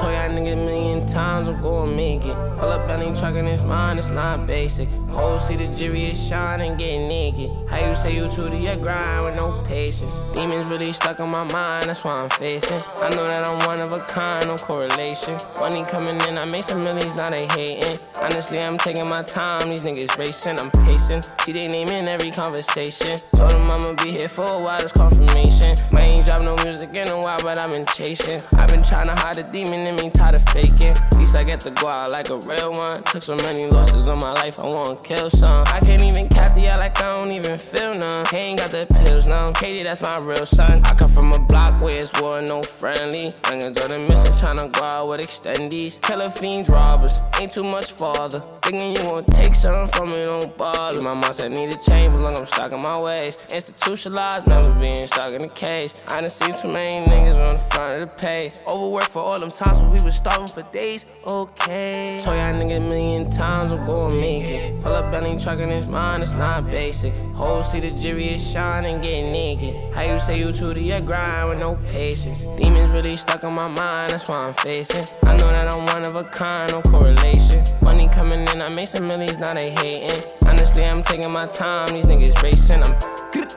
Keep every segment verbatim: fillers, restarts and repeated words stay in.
Told y'all nigga a million times, I'm gon' make it. Pull up Bentley truck in his mind, it's not basic. Whole see the jury is shining, getting naked. How you say you true to your grind with no patience? Demons really stuck in my mind, that's why I'm facing. I know that I'm one of a kind, no correlation. Money coming in, I make some millions, now they hating. Honestly, I'm taking my time, these niggas racing, I'm pacing. See they name in every conversation. Told them I'ma be here for a while, it's confirmation. I ain't drop no music in a while, but I've been chasing. I've been trying to hide a demon in me, tired of faking. At least I get to go out like a real one. Took so many losses on my life, I wanna kill some. I can't even cap the eye like I don't even feel none. He ain't got the pills now, Katie, that's my real son. I come from a block where it's war, no friendly. Youngins on the mission, tryna go out with extendees. Killer fiends, robbers, ain't too much farther. Thinking you gon' take something from me, don't bother. My mindset need a change, but long I'm stuck in my ways. Institutionalized, never being stuck in the cage. I done seen too many niggas on the front of the page. Overworked for all them times when we was starving for days, okay. Told y'all nigga a million times, I'm gon' make it. Pull up Bentley truck in his mind, it's not basic. Whole see the jury is shining, getting naked. How you say you true to your grind with no patience? Demons really stuck in my mind, that's why I'm facing. I know that I'm one of a kind, no correlation. Money coming in, I make some millions, now they hating. Honestly, I'm taking my time, these niggas racing, I'm good.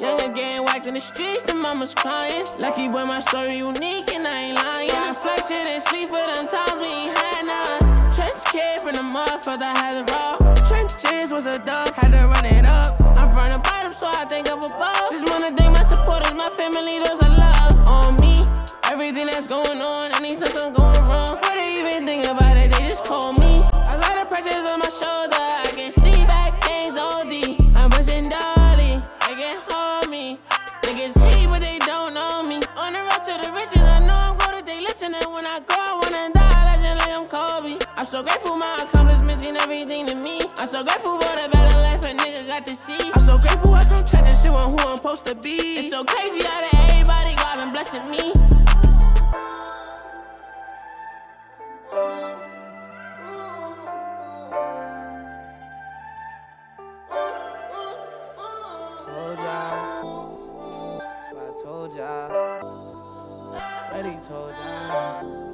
Younger getting whacked in the streets, the mama's crying. Lucky boy, my story unique and I ain't lying. I flex it and sleep for them times we ain't had none. Trench kid from the motherfucker had it raw. Trenches was a dog, had to run it up. I'm from the bottom, so I think I'm above. Just wanna thank my supporters, my family, those I love. On me, everything that's going on, anytime something going wrong. What they even think about it, they just call me. A lot of pressures on my shoulder, I can sleep back things all D. I'm pushing dolly, I get home. Niggas hate but they don't know me. On the road to the riches, I know I'm goaded, they listening. When I go, I wanna die, legend like I'm Kobe. I'm so grateful my accomplishments mean everything to me. I'm so grateful for the better life a nigga got to see. I'm so grateful I don't check this shit on who I'm supposed to be. It's so crazy how that everybody God been blessing me. Told ya, already told ya.